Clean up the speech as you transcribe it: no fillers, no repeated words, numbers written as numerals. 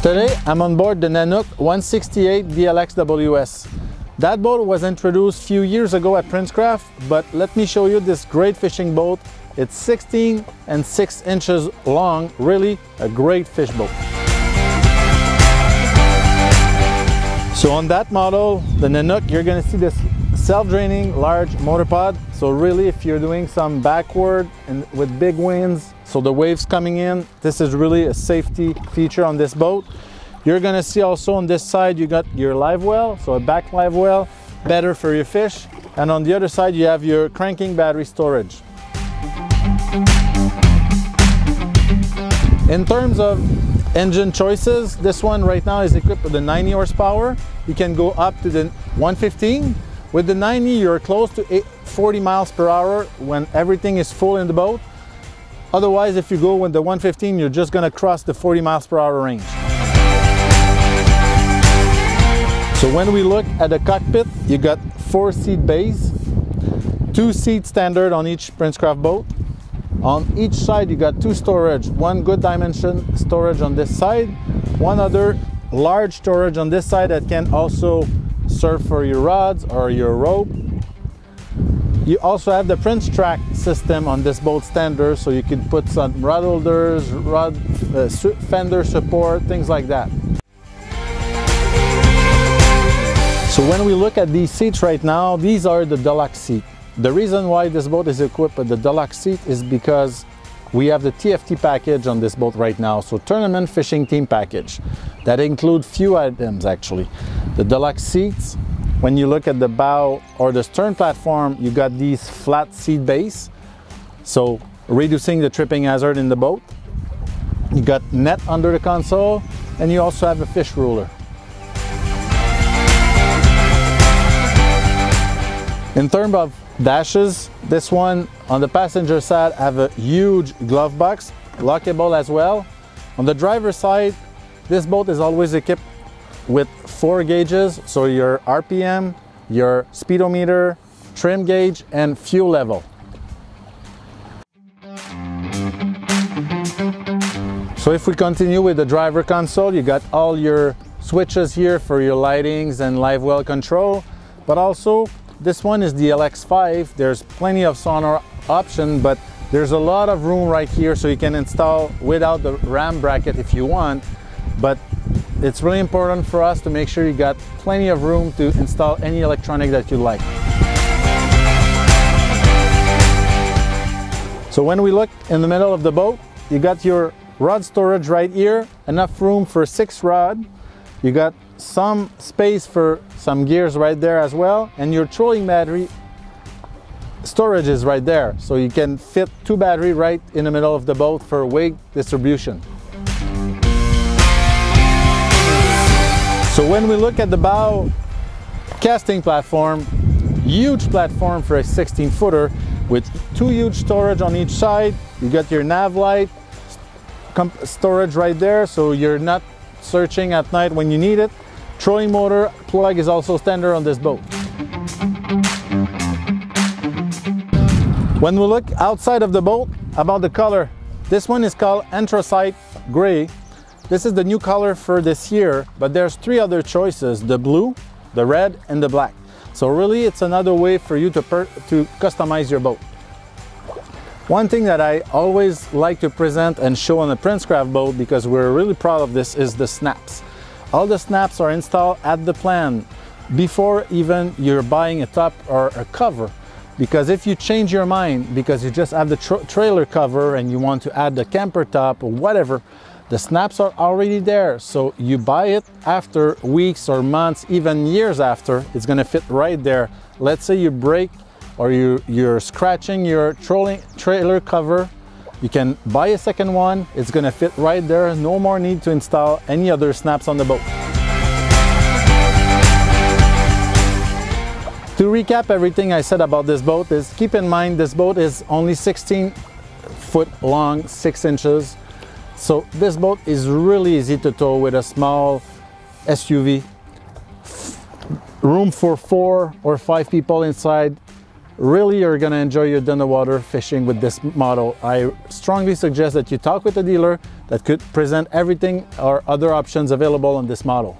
Today, I'm on board the Nanook 168 DLX WS. That boat was introduced a few years ago at Princecraft, but let me show you this great fishing boat. It's 16 and 6 inches long, really a great fish boat. So on that model, the Nanook, you're going to see this self-draining large motor pod. So really, if you're doing some backward and with big winds, so the waves coming in, this is really a safety feature on this boat. You're gonna see also on this side, you got your live well, so a back live well, better for your fish. And on the other side, you have your cranking battery storage. In terms of engine choices, this one right now is equipped with a 90 horsepower. You can go up to the 115. With the 90, you're close to 40 miles per hour when everything is full in the boat. Otherwise, if you go with the 115, you're just gonna cross the 40 miles per hour range. So when we look at the cockpit, you got 4-seat bays, 2 seats standard on each Princecraft boat. On each side, you got 2 storage, one good dimension storage on this side, one other large storage on this side that can also serve for your rods or your rope. You also have the Prince Track system on this boat standard, so you can put some rod holders, rod fender support, things like that. So when we look at these seats right now, these are the deluxe seat. The reason why this boat is equipped with the deluxe seat is because we have the TFT package on this boat right now, so tournament fishing team package. That includes few items actually. The deluxe seats. When you look at the bow or the stern platform, you got these flat seat base, so reducing the tripping hazard in the boat. You got net under the console, and you also have a fish ruler. In terms of dashes, this one on the passenger side have a huge glove box, lockable as well. On the driver's side, this boat is always equipped with 4 gauges, so your RPM, your speedometer, trim gauge, and fuel level. So if we continue with the driver console, you got all your switches here for your lightings and live well control, but also this one is the LX5. There's plenty of sonar option, but there's a lot of room right here, so you can install without the ram bracket if you want, but it's really important for us to make sure you got plenty of room to install any electronic that you like. So when we look in the middle of the boat, you got your rod storage right here, enough room for 6 rods. You got some space for some gears right there as well, and your trolling battery storage is right there, so you can fit 2 batteries right in the middle of the boat for weight distribution. So when we look at the bow casting platform, huge platform for a 16-footer with 2 huge storage on each side. You got your nav light storage right there, so you're not searching at night when you need it. Trolling motor plug is also standard on this boat. When we look outside of the boat about the color, this one is called Anthracite Gray. This is the new color for this year, but there's 3 other choices, the blue, the red, and the black. So really, it's another way for you to customize your boat. One thing that I always like to present and show on the Princecraft boat, because we're really proud of this, is the snaps. All the snaps are installed at the plan before even you're buying a top or a cover. Because if you change your mind, because you just have the trailer cover and you want to add the camper top or whatever, the snaps are already there, so you buy it after weeks or months, even years after, it's gonna fit right there. Let's say you break or you're scratching your trailer cover, you can buy a second one, it's gonna fit right there, no more need to install any other snaps on the boat. To recap everything I said about this boat is, keep in mind this boat is only 16 foot long, 6 inches. So this boat is really easy to tow with a small SUV. room for 4 or 5 people inside. Really, you're gonna enjoy your day in the water fishing with this model. I strongly suggest that you talk with a dealer that could present everything or other options available on this model.